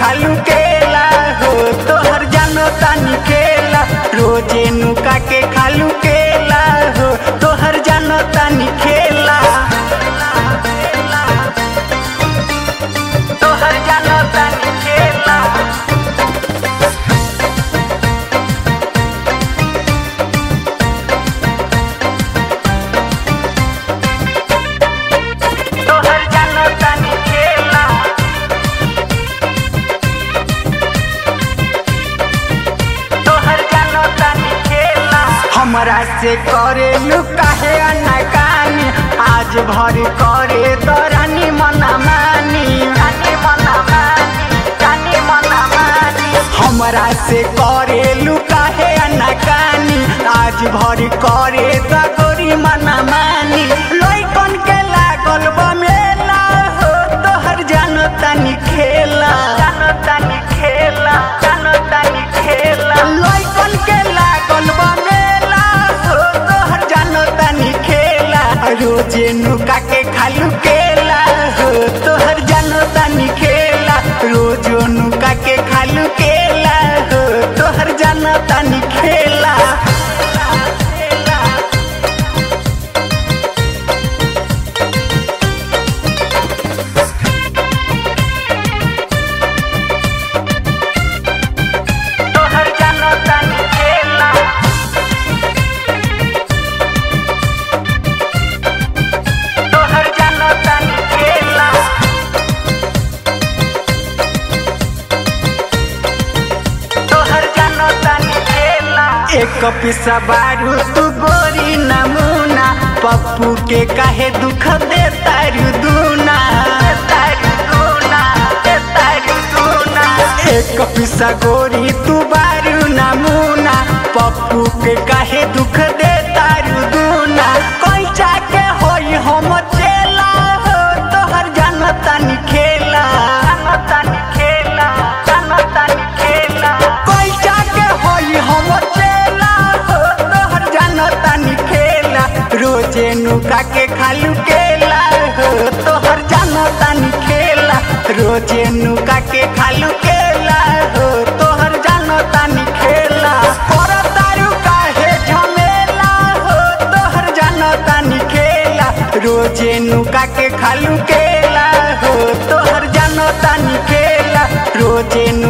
खालू केला हो तोहर जानतानी खेला रोजे नुका के खालू केला हो तोहर जानतानी खेला तोहर जानतानी खेला। हमरा से करे लुकाहे अनाकानी आज भर करे दरानी मनामानी रानी मनामानी हमरा से करे लुकाहे अनाकानी आज भर करे दगोरी मनामानी लइकन के लागल बा मेला हो तोहर जानतानी खेला जानतानी खेला जानतानी खेला लइकन के लागल बा रोजे नुका के खालू केला हो तोहर जानतानी खेला रोजो नुका के खालू केला हो तोहर जानतानी खेला। एक पिसा बारू तू गोरी नमूना पप्पू के काहे दुख दे तारू दूना तारू दूना तारू दूना एक पिसा गोरी तू बारू नमूना पप्पू के काहे दुख दे तारू दूना कोई चाके होई हम चेला हो तोहर जानतानी खेला जानतानी खेला जानतानी खेला कोई चाके होई हम रोजे नुका के खालू केला हो तोहर जानतानी खेला रोजे नुका के खालू केला हो तोहर जानतानी खेला तोरा तारू काहे झमेला हो तोहर जानतानी खेला रोजे नुका के खालू केला हो तोहर जानतानी खेला रोजे